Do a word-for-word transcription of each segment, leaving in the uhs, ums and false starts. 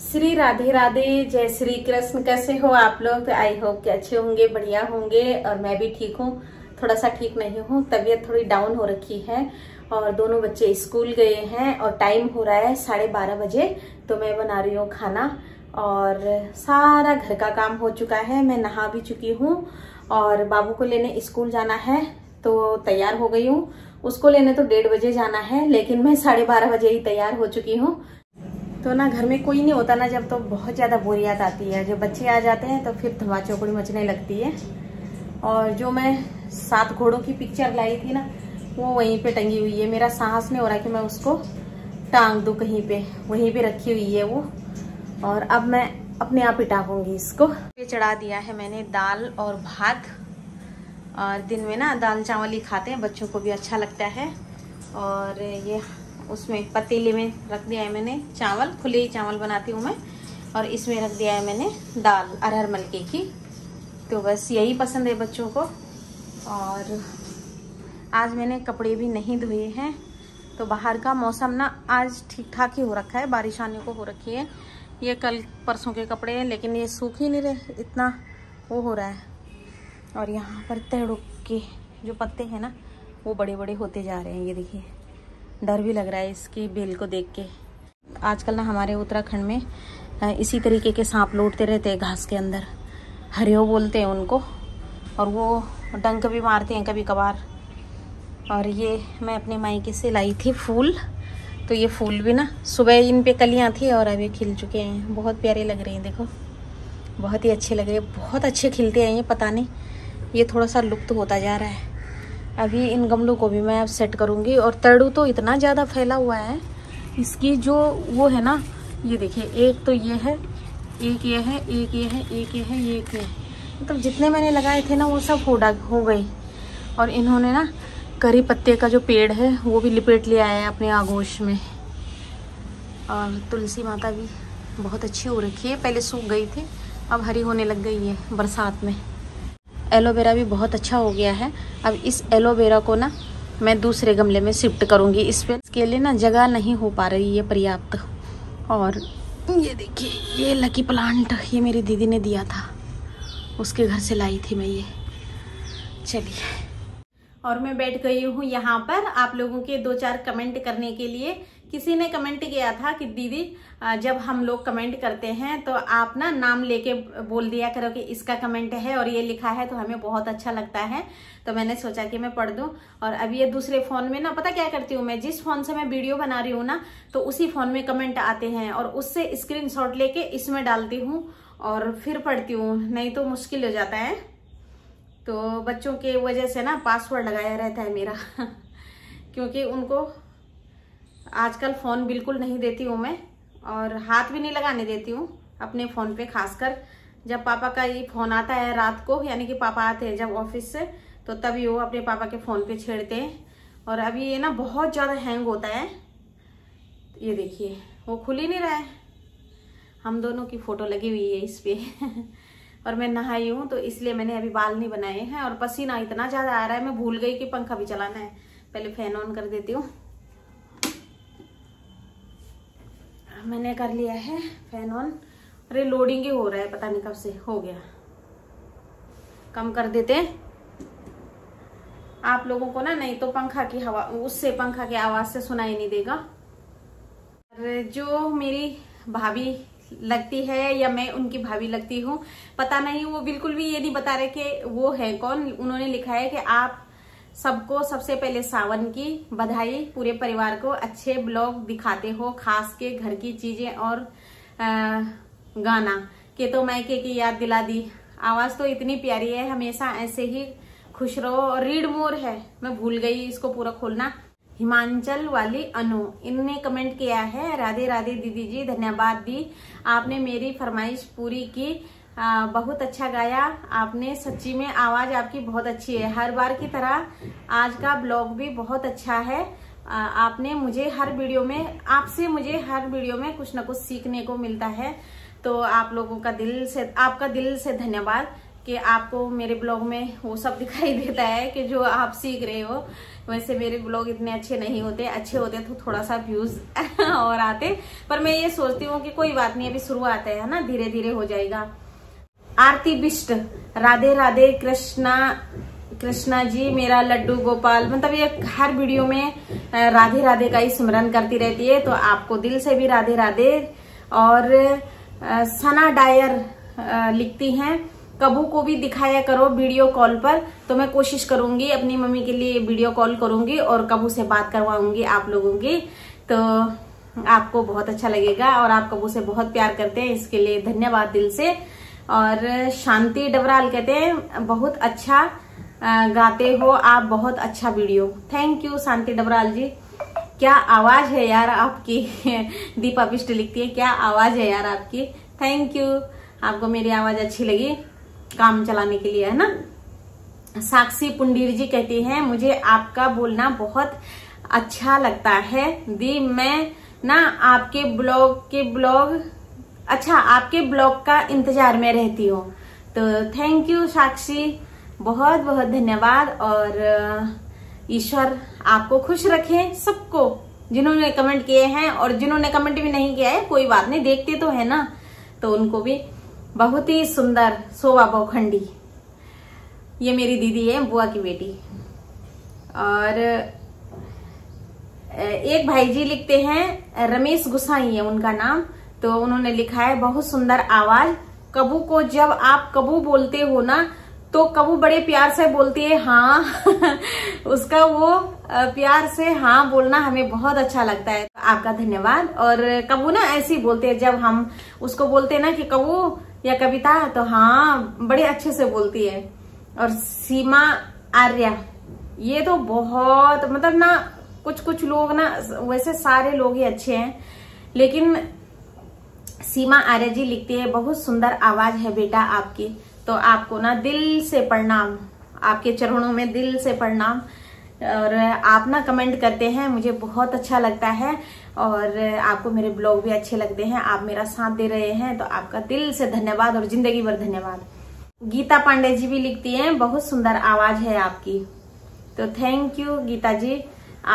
श्री राधे राधे, जय श्री कृष्ण। कैसे हो आप लोग? आई होप कि अच्छे होंगे, बढ़िया होंगे। और मैं भी ठीक हूँ, थोड़ा सा ठीक नहीं हूँ, तबीयत थोड़ी डाउन हो रखी है। और दोनों बच्चे स्कूल गए हैं और टाइम हो रहा है साढ़े बारह बजे। तो मैं बना रही हूँ खाना और सारा घर का काम हो चुका है। मैं नहा भी चुकी हूँ और बाबू को लेने स्कूल जाना है तो तैयार हो गई हूँ। उसको लेने तो डेढ़ बजे जाना है, लेकिन मैं साढ़े बारह बजे ही तैयार हो चुकी हूँ। तो ना घर में कोई नहीं होता ना जब, तो बहुत ज़्यादा बोरियत आती है। जब बच्चे आ जाते हैं तो फिर धमा चौकड़ी मचने लगती है। और जो मैं सात घोड़ों की पिक्चर लाई थी ना, वो वहीं पे टंगी हुई है। मेरा सांस नहीं हो रहा कि मैं उसको टांग दूँ कहीं पे, वहीं पे रखी हुई है वो। और अब मैं अपने आप ही टांगूँगी इसको। ये चढ़ा दिया है मैंने दाल और भात। और दिन में ना दाल चावल ही खाते हैं, बच्चों को भी अच्छा लगता है। और ये उसमें पतीले में रख दिया है मैंने चावल, खुले ही चावल बनाती हूँ मैं। और इसमें रख दिया है मैंने दाल अरहर मलके की। तो बस यही पसंद है बच्चों को। और आज मैंने कपड़े भी नहीं धोए हैं। तो बाहर का मौसम ना आज ठीक ठाक ही हो रखा है, बारिश आने को हो रखी है। ये कल परसों के कपड़े हैं, लेकिन ये सूख ही नहीं रहे, इतना वो हो रहा है। और यहाँ पर तड़ुक के जो पत्ते हैं ना, वो बड़े बड़े होते जा रहे हैं। ये देखिए, डर भी लग रहा है इसकी बेल को देख के। आजकल ना हमारे उत्तराखंड में इसी तरीके के सांप लौटते रहते हैं घास के अंदर। हरियो बोलते हैं उनको, और वो डंक भी मारते हैं कभी कभार। और ये मैं अपने मायके से लाई थी फूल। तो ये फूल भी ना सुबह इन पे कलियाँ थी और अब ये खिल चुके हैं। बहुत प्यारे लग रहे हैं, देखो बहुत ही अच्छे लग रहे हैं। बहुत अच्छे खिलते हैं ये, पता नहीं ये थोड़ा सा लुप्त होता जा रहा है। अभी इन गमलों को भी मैं अब सेट करूँगी। और तड़ू तो इतना ज़्यादा फैला हुआ है, इसकी जो वो है ना, ये देखिए, एक तो ये है, एक ये है, एक ये है, एक ये है, एक ये है। मतलब तो जितने मैंने लगाए थे ना वो सब होडा हो गई। और इन्होंने ना करी पत्ते का जो पेड़ है वो भी लिपेट लिया है अपने आगोश में। और तुलसी माता भी बहुत अच्छी हो रखी है, पहले सूख गई थी, अब हरी होने लग गई है बरसात में। एलोवेरा भी बहुत अच्छा हो गया है। अब इस एलोवेरा को ना मैं दूसरे गमले में शिफ्ट करूँगी। इस पर इसके लिए ना जगह नहीं हो पा रही है पर्याप्त। और ये देखिए, ये लकी प्लांट, ये मेरी दीदी ने दिया था, उसके घर से लाई थी मैं ये। चलिए, और मैं बैठ गई हूँ यहाँ पर आप लोगों के दो चार कमेंट करने के लिए। किसी ने कमेंट किया था कि दीदी जब हम लोग कमेंट करते हैं तो आप ना नाम लेके बोल दिया करो कि इसका कमेंट है और ये लिखा है, तो हमें बहुत अच्छा लगता है। तो मैंने सोचा कि मैं पढ़ दूं। और अब ये दूसरे फ़ोन में ना, पता क्या करती हूँ मैं, जिस फ़ोन से मैं वीडियो बना रही हूँ ना, तो उसी फ़ोन में कमेंट आते हैं और उससे स्क्रीनशॉट लेके इसमें डालती हूँ और फिर पढ़ती हूँ, नहीं तो मुश्किल हो जाता है। तो बच्चों के वजह से ना पासवर्ड लगाया रहता है मेरा क्योंकि उनको आजकल फ़ोन बिल्कुल नहीं देती हूँ मैं, और हाथ भी नहीं लगाने देती हूँ अपने फ़ोन पे। खासकर जब पापा का ये फ़ोन आता है रात को, यानी कि पापा आते हैं जब ऑफिस से, तो तभी वो अपने पापा के फ़ोन पे छेड़ते हैं। और अभी ये ना बहुत ज़्यादा हैंग होता है, ये देखिए वो खुल ही नहीं रहा है। हम दोनों की फ़ोटो लगी हुई है इस पर और मैं नहाई हूँ तो इसलिए मैंने अभी बाल नहीं बनाए हैं। और पसीना इतना ज़्यादा आ रहा है, मैं भूल गई कि पंखा भी चलाना है। पहले फ़ैन ऑन कर देती हूँ। मैंने कर लिया है फैन ऑन। अरे लोडिंग ही हो रहा है, पता नहीं कब से हो गया। कम कर देते हैं आप लोगों को ना, नहीं तो पंखा की हवा, उससे पंखा की आवाज़ से सुनाई नहीं देगा। अरे जो मेरी भाभी लगती है या मैं उनकी भाभी लगती हूँ पता नहीं, वो बिल्कुल भी ये नहीं बता रहे कि वो है कौन। उन्होंने लिखा है कि आप सबको सबसे पहले सावन की बधाई, पूरे परिवार को अच्छे ब्लॉग दिखाते हो, खास के घर की चीजें और आ, गाना के तो मायके की याद दिला दी। आवाज तो इतनी प्यारी है, हमेशा ऐसे ही खुश रहो। और रीड मोर है, मैं भूल गई इसको पूरा खोलना। हिमाचल वाली अनु, इनने कमेंट किया है, राधे राधे दीदी जी, धन्यवाद दी, आपने मेरी फरमाइश पूरी की, आ, बहुत अच्छा गाया आपने, सच्ची में आवाज आपकी बहुत अच्छी है। हर बार की तरह आज का ब्लॉग भी बहुत अच्छा है। आ, आपने मुझे हर वीडियो में, आपसे मुझे हर वीडियो में कुछ ना कुछ सीखने को मिलता है। तो आप लोगों का दिल से, आपका दिल से धन्यवाद कि आपको मेरे ब्लॉग में वो सब दिखाई देता है कि जो आप सीख रहे हो। वैसे मेरे ब्लॉग इतने अच्छे नहीं होते, अच्छे होते तो थोड़ा सा व्यूज और आते, पर मैं ये सोचती हूँ कि कोई बात नहीं, अभी शुरुआत है ना, धीरे धीरे हो जाएगा। आरती बिष्ट, राधे राधे कृष्णा कृष्णा जी मेरा लड्डू गोपाल, मतलब ये हर वीडियो में राधे राधे का ही स्मरण करती रहती है, तो आपको दिल से भी राधे राधे। और सना डायर लिखती हैं कबू को भी दिखाया करो वीडियो कॉल पर, तो मैं कोशिश करूंगी अपनी मम्मी के लिए वीडियो कॉल करूंगी और कबू से बात करवाऊंगी आप लोगों की, तो आपको बहुत अच्छा लगेगा। और आप कबू से बहुत प्यार करते हैं, इसके लिए धन्यवाद दिल से। और शांति डबराल कहते हैं बहुत अच्छा गाते हो आप, बहुत अच्छा video, thank you Shanti Dabral ji. क्या आवाज है यार आपकी दीपा पिस्ट लिखती है क्या आवाज है यार आपकी, थैंक यू, आपको मेरी आवाज अच्छी लगी काम चलाने के लिए, है ना। साक्षी पुंडीर जी कहती हैं मुझे आपका बोलना बहुत अच्छा लगता है दी, मैं ना आपके ब्लॉग के ब्लॉग अच्छा आपके ब्लॉग का इंतजार में रहती हूँ, तो थैंक यू साक्षी, बहुत बहुत धन्यवाद। और ईश्वर आपको खुश रखे सबको जिन्होंने कमेंट किए हैं, और जिन्होंने कमेंट भी नहीं किया है कोई बात नहीं, देखते तो है ना, तो उनको भी। बहुत ही सुंदर शोभा बोखंडी, ये मेरी दीदी है बुआ की बेटी। और एक भाई जी लिखते हैं रमेश गुसाई है उनका नाम, तो उन्होंने लिखा है बहुत सुंदर आवाज कबू को, जब आप कबू बोलते हो ना तो कबू बड़े प्यार से बोलती है हाँ उसका वो प्यार से हाँ बोलना हमें बहुत अच्छा लगता है, आपका धन्यवाद। और कबू ना ऐसे ही बोलते हैं, जब हम उसको बोलते हैं ना कि कबू या कविता, तो हाँ बड़े अच्छे से बोलती है। और सीमा आर्या, ये तो बहुत मतलब ना कुछ कुछ लोग ना, वैसे सारे लोग ही अच्छे हैं, लेकिन सीमा आर्य जी लिखती है बहुत सुंदर आवाज है बेटा आपकी, तो आपको ना दिल से प्रणाम, आपके चरणों में दिल से प्रणाम। और आप ना कमेंट करते हैं मुझे बहुत अच्छा लगता है, और आपको मेरे ब्लॉग भी अच्छे लगते हैं, आप मेरा साथ दे रहे हैं, तो आपका दिल से धन्यवाद और जिंदगी भर धन्यवाद। गीता पांडे जी भी लिखती है बहुत सुंदर आवाज है आपकी, तो थैंक यू गीता जी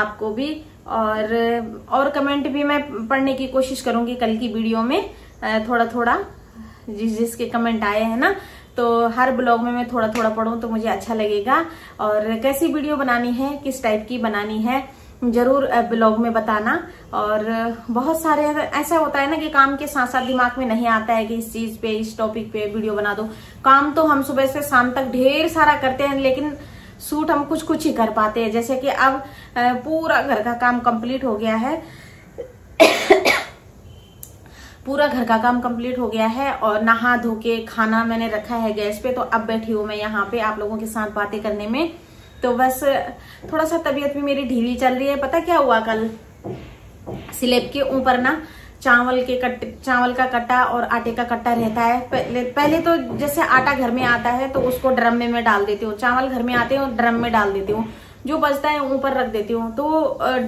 आपको भी। और और कमेंट भी मैं पढ़ने की कोशिश करूंगी कल की वीडियो में, थोड़ा थोड़ा जिस जिसके कमेंट आए हैं ना, तो हर ब्लॉग में मैं थोड़ा थोड़ा पढूं तो मुझे अच्छा लगेगा। और कैसी वीडियो बनानी है, किस टाइप की बनानी है जरूर ब्लॉग में बताना। और बहुत सारे ऐसा होता है ना कि काम के साथ साथ दिमाग में नहीं आता है कि इस चीज पे इस टॉपिक पे वीडियो बना दो, काम तो हम सुबह से शाम तक ढेर सारा करते हैं, लेकिन सूट हम कुछ कुछ ही कर पाते हैं। जैसे कि अब पूरा घर का काम कंप्लीट हो गया है पूरा घर का काम कंप्लीट हो गया है और नहा धो के खाना मैंने रखा है गैस पे, तो अब बैठी हूँ मैं यहाँ पे आप लोगों के साथ बातें करने में। तो बस थोड़ा सा तबीयत भी मेरी ढीली चल रही है, पता क्या हुआ, कल स्लेब के ऊपर ना चावल के कट चावल का कट्टा और आटे का कट्टा रहता है, पहले पहले तो जैसे आटा घर में आता है तो उसको ड्रम में मैं डाल देती हूँ, चावल घर में आते हैं ड्रम में डाल देती हूँ, जो बचता है ऊपर रख देती हूँ। तो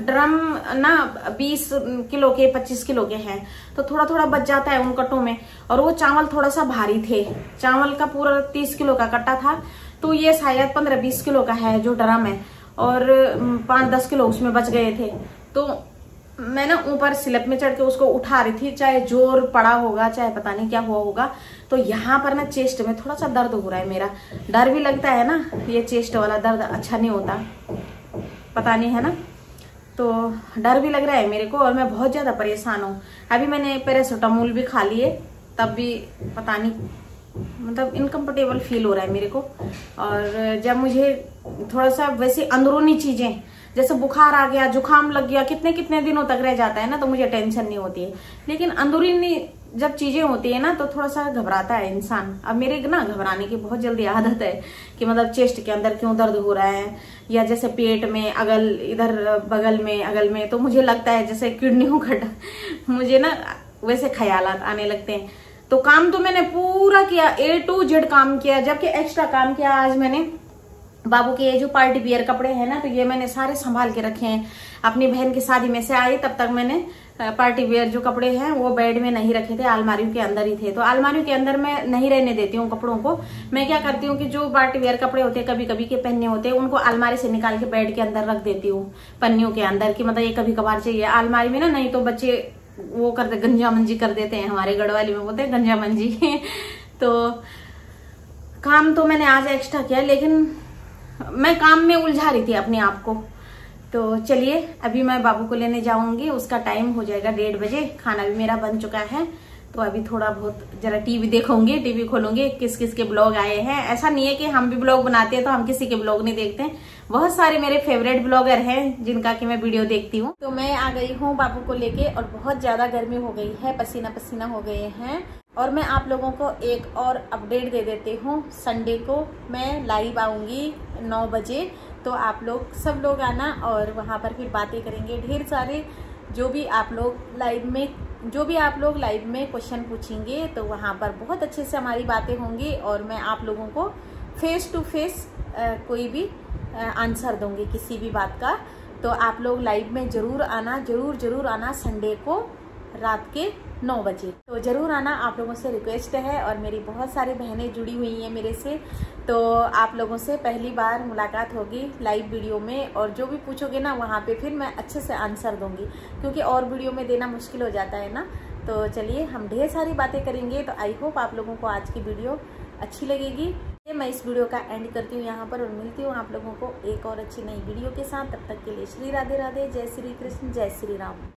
ड्रम ना बीस किलो के पच्चीस किलो के हैं, तो थोड़ा थोड़ा बच जाता है उन कट्टों में, और वो चावल थोड़ा सा भारी थे, चावल का पूरा तीस किलो का कट्टा था, तो ये शायद पंद्रह बीस किलो का है जो ड्रम है, और पाँच दस किलो उसमें बच गए थे। तो मैं ना ऊपर स्लैब में चढ़ के उसको उठा रही थी, चाहे जोर पड़ा होगा चाहे पता नहीं क्या हुआ होगा, तो यहाँ पर ना चेस्ट में थोड़ा सा दर्द हो रहा है मेरा, डर भी लगता है ना, ये चेस्ट वाला दर्द अच्छा नहीं होता पता नहीं है ना, तो डर भी लग रहा है मेरे को। और मैं बहुत ज्यादा परेशान हूँ, अभी मैंने पैरासिटामोल भी खा लिए, तब भी पता नहीं मतलब इनकम्फर्टेबल फील हो रहा है मेरे को। और जब मुझे थोड़ा सा वैसे अंदरूनी चीजें जैसे बुखार आ गया जुकाम लग गया कितने कितने दिनों तक रह जाता है ना, तो मुझे टेंशन नहीं होती है, लेकिन अंदरूनी जब चीजें होती है ना तो थोड़ा सा घबराता है इंसान। अब मेरे ना घबराने की बहुत जल्दी आदत है कि मतलब चेस्ट के अंदर क्यों दर्द हो रहा है, या जैसे पेट में अगल इधर बगल में अगल में, तो मुझे लगता है जैसे किडनियों का मुझे ना वैसे ख्यालात आने लगते हैं। तो काम तो मैंने पूरा किया, ए टू जेड काम किया, जबकि एक्स्ट्रा काम किया आज मैंने, बाबू के ये जो पार्टी वियर कपड़े हैं ना, तो ये मैंने सारे संभाल के रखे हैं, अपनी बहन की शादी में से आई तब तक मैंने पार्टी वेयर जो कपड़े हैं वो बेड में नहीं रखे थे, अलमारियों के अंदर ही थे। तो अलमारियों के अंदर मैं नहीं रहने देती हूँ कपड़ों को। मैं क्या करती हूँ कि जो पार्टी वेयर कपड़े होते हैं कभी कभी के पहने होते हैं उनको अलमारी से निकाल के बेड के अंदर रख देती हूँ पन्नियों के अंदर कि मतलब ये कभी कभार चाहिए अलमारी में ना, नहीं तो बच्चे वो करते गंजा मंजी कर देते हैं, हमारे गढ़वाली में बोलते हैं गंजा मंजी। तो काम तो मैंने आज एक्स्ट्रा किया लेकिन मैं काम में उलझा रही थी अपने आप को। तो चलिए अभी मैं बाबू को लेने जाऊंगी, उसका टाइम हो जाएगा डेढ़ बजे। खाना भी मेरा बन चुका है तो अभी थोड़ा बहुत जरा टीवी देखूंगी, टीवी खोलूंगी किस किस के ब्लॉग आए हैं। ऐसा नहीं है कि हम भी ब्लॉग बनाते हैं तो हम किसी के ब्लॉग नहीं देखते हैं, बहुत सारे मेरे फेवरेट ब्लॉगर हैं जिनका कि मैं वीडियो देखती हूँ। तो मैं आ गई हूँ बाबू को लेके और बहुत ज्यादा गर्मी हो गई है, पसीना पसीना हो गए हैं। और मैं आप लोगों को एक और अपडेट दे देती हूँ, संडे को मैं लाइव आऊँगी नौ बजे, तो आप लोग सब लोग आना और वहाँ पर फिर बातें करेंगे ढेर सारे। जो भी आप लोग लाइव में जो भी आप लोग लाइव में क्वेश्चन पूछेंगे तो वहाँ पर बहुत अच्छे से हमारी बातें होंगी और मैं आप लोगों को फेस टू फेस कोई भी आंसर दूंगी किसी भी बात का। तो आप लोग लाइव में ज़रूर आना, ज़रूर ज़रूर आना संडे को रात के नौ बजे, तो ज़रूर आना। आप लोगों से रिक्वेस्ट है और मेरी बहुत सारी बहनें जुड़ी हुई हैं मेरे से, तो आप लोगों से पहली बार मुलाकात होगी लाइव वीडियो में। और जो भी पूछोगे ना वहाँ पे फिर मैं अच्छे से आंसर दूंगी क्योंकि और वीडियो में देना मुश्किल हो जाता है ना। तो चलिए हम ढेर सारी बातें करेंगे। तो आई होप आप लोगों को आज की वीडियो अच्छी लगेगी। मैं इस वीडियो का एंड करती हूँ यहाँ पर और मिलती हूँ आप लोगों को एक और अच्छी नई वीडियो के साथ। तब तक के लिए श्री राधे राधे, जय श्री कृष्ण, जय श्री राम।